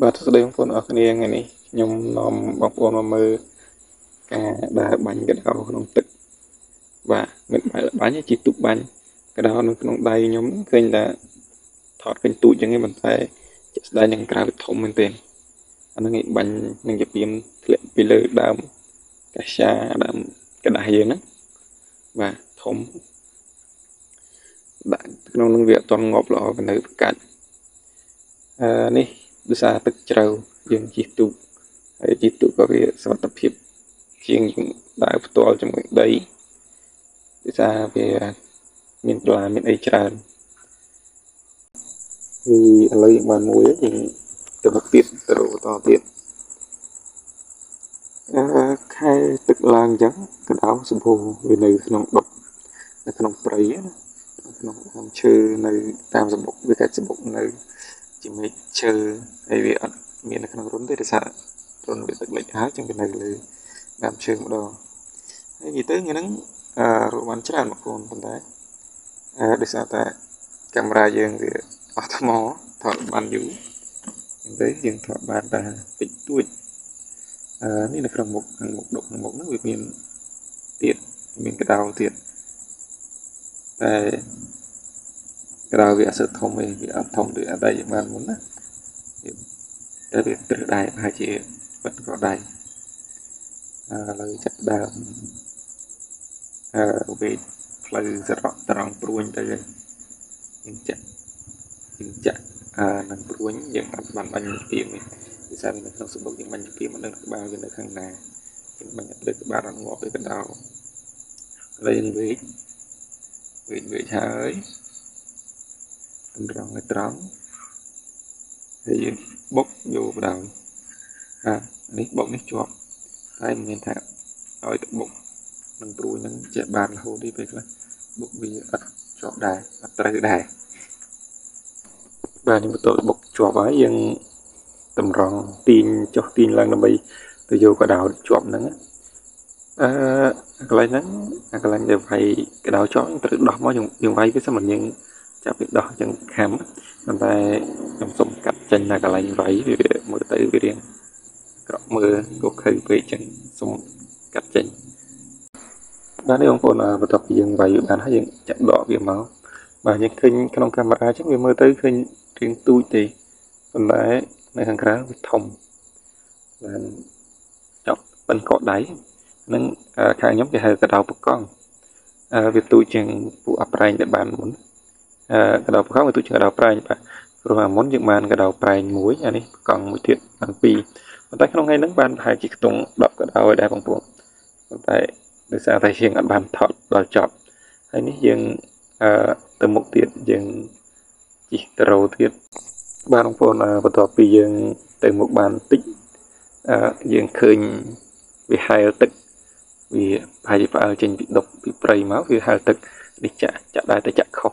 បាទ សួស្តី បងប្អូនអរគ្នា ថ្ងៃ នេះ ខ្ញុំ នាំ បងប្អូន មក មើល ការ ដើរ បាញ់ កណ្ដោ ក្នុង ទឹក បាទ មិន បាញ់ បាញ់ ជា ទូក បាញ់ កណ្ដោ នៅ ក្នុង ដៃ ខ្ញុំ ឃើញ ថា ថត ឃើញ ទូក ចឹង ហ្នឹង តែ ជា ស្ដែង យ៉ាង ក្រៅ ធំ មែន ទេ អា ហ្នឹង ឯង បាញ់ នឹង ជា ពីម ធ្លាក់ ពី លើ ដើម កាសា ដើម កណ្ដាស់ យើង ហ្នឹង បាទ ធំ បាទ ក្នុង នឹង វា អត់ ទាន់ ងប់ ល្អ នៅ កាច់ នេះ ដោយសារទឹកជ្រៅយើងជីកទូកហើយជីកទូកក៏វាសវត្ថិភាពជាងដើរផ្ទាល់ជាមួយដី ជាមេជើហើយវាអត់មាននៅក្នុងរំទេដោយសាររំវាទឹកលិចហើយចឹងទៅនៅលើដើមឈើម្ដងហើយនិយាយទៅហ្នឹងរោមបានច្រើនបងប្អូនប៉ុន្តែដោយសារតែកាមេរ៉ាយើងវាអត់ថ្មថតបានយូរទៅយើងថតបានតែតិចតួចនេះនៅក្នុងមុខខាងមុខដុកខាងមុខនោះវាមានទៀតមានកដៅទៀតតែ ក្រៅវាអសធំវិញវាអត់ធំដូចអីបានមុនណាវាត្រូវដៃប្រហែលជាបាត់ក៏ដៃលើចាក់ដើម ត្រង់ឲ្យត្រង់ហើយយើងបុកយកបណ្ដោយបាទនេះបុកនេះជាប់តែមិនមែនថាឲ្យទៅបុកនឹងព្រួយនឹងជាបានរហូតទេពេលខ្លះបុកវាអត់ជាប់ដែរអត់ត្រូវដែរបាទនេះបន្ទោតបុកជាប់ហើយយើងតម្រង់ទីនចុះទីឡើងដើម្បីទៅយកកដោចជាប់ហ្នឹងអើកន្លែងហ្នឹងអាកន្លែងដែលវាយកដោចចោលត្រូវដោះមកយើងវាយវាសិនមិនយើង ចាប់ពីដោះចឹងខាំប៉ុន្តែខ្ញុំសុំកាត់ចេញតែកន្លែងវៃវាវាក្រក់មើលយកឃើញពេកចឹងសុំកាត់ចេញបាទនេះបងប្អូនបន្តពីយើងវៃវាបានហើយយើងចាក់ដកវាមកបាទយើងឃើញក្នុងកាមេរ៉ាចឹងវាមើលទៅឃើញរៀងទូចទេប៉ុន្តែនៅខាងក្រៅវាធំបានចប់ប៉ិនកោដដៃហ្នឹងកាយខ្ញុំគេហៅកដៅបកកង់វាទូចជាងកដៅប្រែងបាទ ក្រៅប្រហែលមួយជើងបានកដៅប្រែងមួយអានេះកង់មួយទៀតដល់ពីប៉ុន្តែដោយសារតែជាងអត់បានថតដល់ចប់ហើយនេះយើងទៅមុខទៀតយើងជីកទៅរោទៀតបាទបងប្អូនបន្តពីយើងទៅមុខបានតិចយើងឃើញវាហែលទឹកវាផាយផ្អើលចេញពីដុកពីព្រៃមកវាហែលទឹកនេះចាក់ដាក់តែចាក់ខុស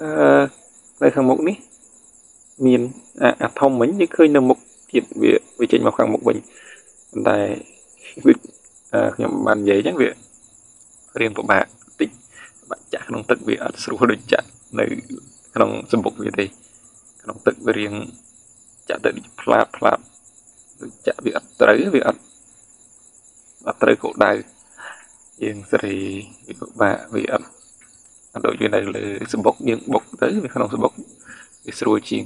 អើតែខាងមុខនេះមានអាធំវិញឃើញនៅមុខទៀតវាចេញមកខាងមុខវិញប៉ុន្តែវាខ្ញុំបាននិយាយអញ្ចឹងវារៀងពិបាកតិចបាក់ចាក់ក្នុងទឹកវាអត់ស្រួលដូចចាក់នៅក្នុងសម្បុកវាទេក្នុងទឹកវារៀងចាក់ទៅវាផ្លាតផ្លាតដូចចាក់វាអត់ត្រូវវាអត់ត្រូវគោដៅយើងសេរីវាពិបាកវាអត់ អត់ដូចវានៅលើសម្បុកយើងបុកទៅវាក្នុងសម្បុក វាស្រួលជាង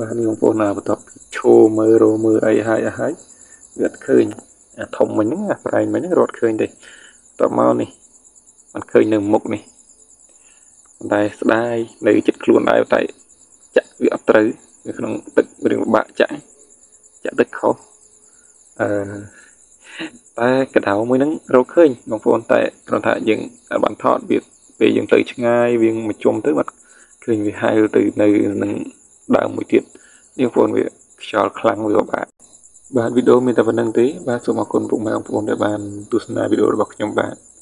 បាទ នេះបងប្អូនណាបន្ទាប់ឈោមើលរោមើលអីហើយវាអត់ឃើញ អាធំមិញហ្នឹងអាប្រែងមិញហ្នឹងរត់ឃើញទេតមកនេះមិនឃើញនៅមុខនេះតែស្ដាយនៅចិត្តខ្លួនដែរតែ chặt việc ấp tới không tự mình bạ chạy chạy đứt khó ta cái đảo mới nắng râu khơi bằng phôn tại còn tại những bản thọ việc về những từ ngay viên mà chôm tới mặt khơi vì hai từ này đang một chuyện nhưng phôn việc cho khăn với bạn bạn video mình đã vấn đăng tế và số mà còn cũng mang phôn để bạn tu video bọc trong bạn.